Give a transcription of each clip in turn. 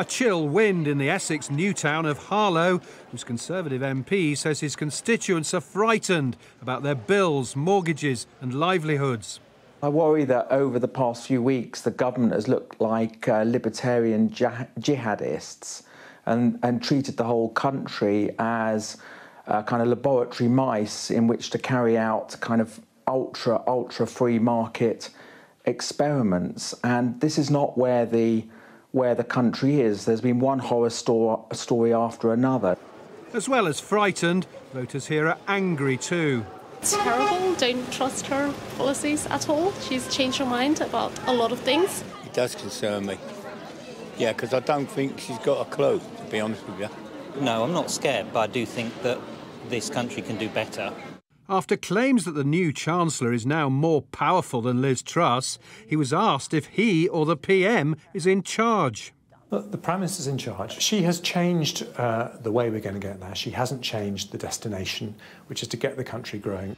A chill wind in the Essex new town of Harlow, whose Conservative MP says his constituents are frightened about their bills, mortgages and livelihoods. I worry that over the past few weeks the government has looked like libertarian jihadists and treated the whole country as kind of laboratory mice in which to carry out kind of ultra free market experiments, and this is not where the country is. There's been one horror story after another. As well as frightened, voters here are angry too. Terrible, don't trust her policies at all. She's changed her mind about a lot of things. It does concern me. Yeah, because I don't think she's got a clue, to be honest with you. No, I'm not scared, but I do think that this country can do better. After claims that the new Chancellor is now more powerful than Liz Truss, he was asked if he or the PM is in charge. Look, the Prime Minister's in charge. She has changed the way we're going to get there. She hasn't changed the destination, which is to get the country growing.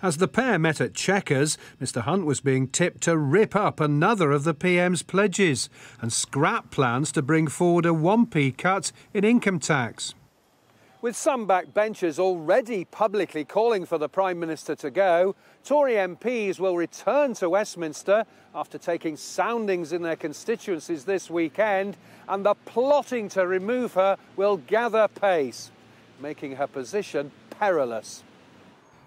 As the pair met at Chequers, Mr Hunt was being tipped to rip up another of the PM's pledges and scrap plans to bring forward a 1p cut in income tax. With some backbenchers already publicly calling for the Prime Minister to go, Tory MPs will return to Westminster after taking soundings in their constituencies this weekend, and the plotting to remove her will gather pace, making her position perilous.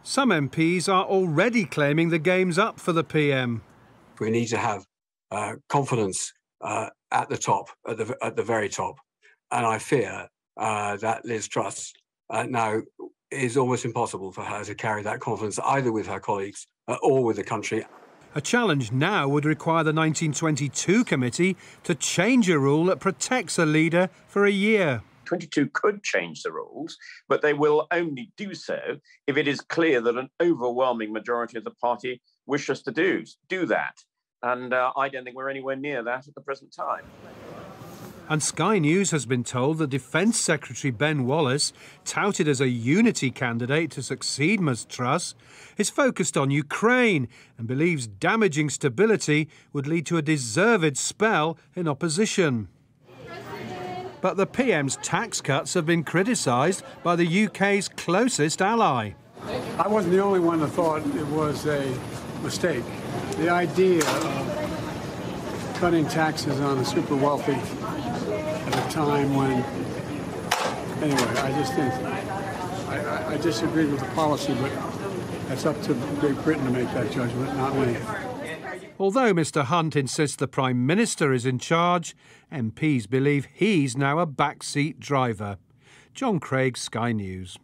Some MPs are already claiming the game's up for the PM. We need to have confidence at the top, at the very top, and I fear that Liz Truss now is almost impossible for her to carry that confidence either with her colleagues or with the country. A challenge now would require the 1922 committee to change a rule that protects a leader for a year. 22 could change the rules, but they will only do so if it is clear that an overwhelming majority of the party wish us to do that. And I don't think we're anywhere near that at the present time. And Sky News has been told that Defence Secretary Ben Wallace, touted as a unity candidate to succeed Ms Truss, is focused on Ukraine and believes damaging stability would lead to a deserved spell in opposition. But the PM's tax cuts have been criticised by the UK's closest ally. I wasn't the only one that thought it was a mistake. The idea of cutting taxes on the super wealthy at a time when, anyway, I just think, I disagreed with the policy, but that's up to Great Britain to make that judgment, not me. Although Mr Hunt insists the Prime Minister is in charge, MPs believe he's now a backseat driver. John Craigs, Sky News.